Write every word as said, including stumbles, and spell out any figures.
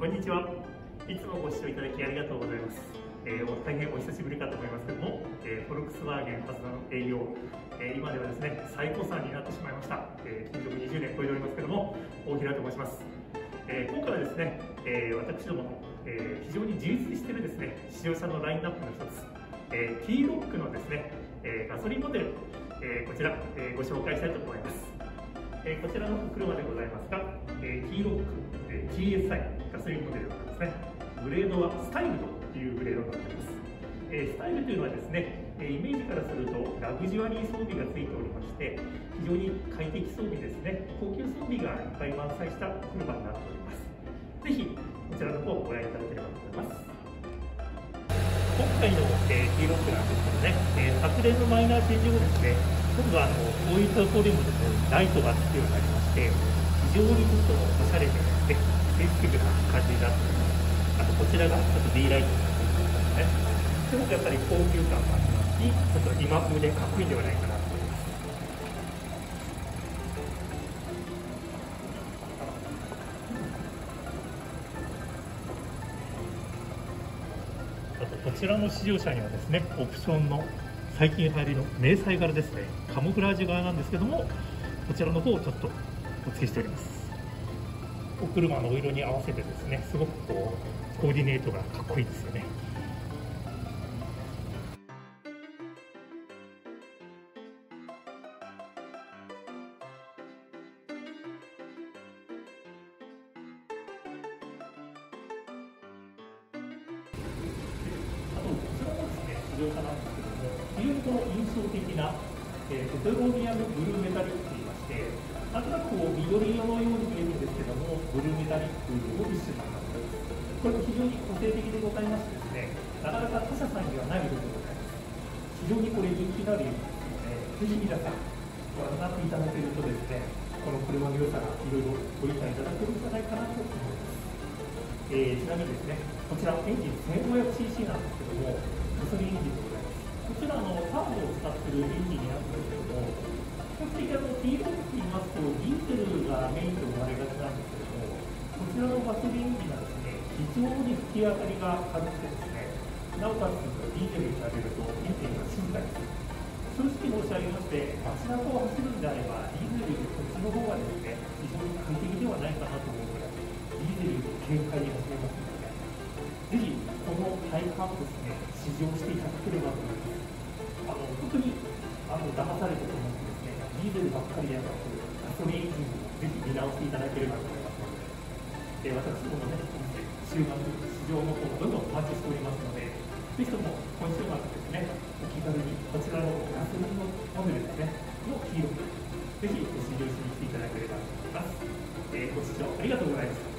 こんにちは。いつもご視聴いただきありがとうございます。えー、大変お久しぶりかと思いますけども、えー、フォルクスワーゲンはずなの営業、えー、今ではですね、最高産になってしまいました。えー、勤続にじゅうねん超えておりますけども、大平と申します。えー、今回はですね、えー、私どもの、えー、非常に充実しているですね、試乗車のラインナップの一つ、えー、T-ロック のですね、えー、ガソリンモデル、えー、こちら、えー、ご紹介したいと思います。えー、こちらの車でございますが、えー、T-ロック、えー、ティーエスアイ ガソリンモデルなんですね。グレードはスタイルというグレードになっています。えー、スタイルというのはですね、イメージからするとラグジュアリー装備がついておりまして、非常に快適装備ですね、高級装備がいっぱい満載した車になっております。ぜひこちらの方をご覧いただければと思います。今回の T-ロック なんですけどね、えー、昨年のマイナーチェンジ後ですね、今度はあのこういったところにもですね、ライトがつくようになりまして、非常にちょっとおしゃれでですね、センシティブな感じになっております。あとこちらがちょっと D ライトになっておりますね。すごくやっぱり高級感がありますし、ちょっと今風でかっこいいんではないかなと思います。こちらの試乗車にはですね、オプションの最近流行りの迷彩柄ですね、カモフラージュ柄なんですけども、こちらの方をちょっとお付けしております。お車のお色に合わせてですね、すごくこうコーディネートがかっこいいですよね。非常にこの印象的な、えー、ペトロニアムブルーメタリックといいまして、なんとなくこう緑色のように見えるんですけども、ブルーメタリックの一種の感じです。これも非常に個性的でございましてですね、なかなか他社さんにはない部分でございます。非常にこれ人気のあるようですので、ぜひ皆さんご覧になっていただけるとですね、この車の良さがいろいろご理解いただけるんじゃないかなと思います。えー、ちなみにですね、こちらエンジン せんごひゃくシーシー なんですけども、ガソリンエンジンでございます。こちらのターボを使っているエンジンになっているんですけども、基本的に T-ロック といいますと、ディーゼルがメインと呼ばれがちなんですけども、こちらのガソリンエンジンはですね、非常に吹き当たりが軽くてですね、なおかつディーゼルに比べるとエンジンが静かです。正直申し上げまして、街中を走るんであれば、ディーゼルよりこっちの方がですね、非常に快適ではないかなと思うぐらい、ディーゼルより軽快に走れますので、ぜひこの体感をですね、試乗していただければと思います。あの本当にあの騙されてると思うんですね、ディーゼルばっかりではなく、ガソリンエンジンもぜひ見直していただければと思いますので、えー、私どものね、週末、試乗の方もどんどんお待ちしておりますので、ぜひとも今週末ですね、お気軽にこちらのガソリンのモデルですね、のT-ロック、ぜひご試乗しに来ていただければと思います。えー、ご視聴ありがとうございました。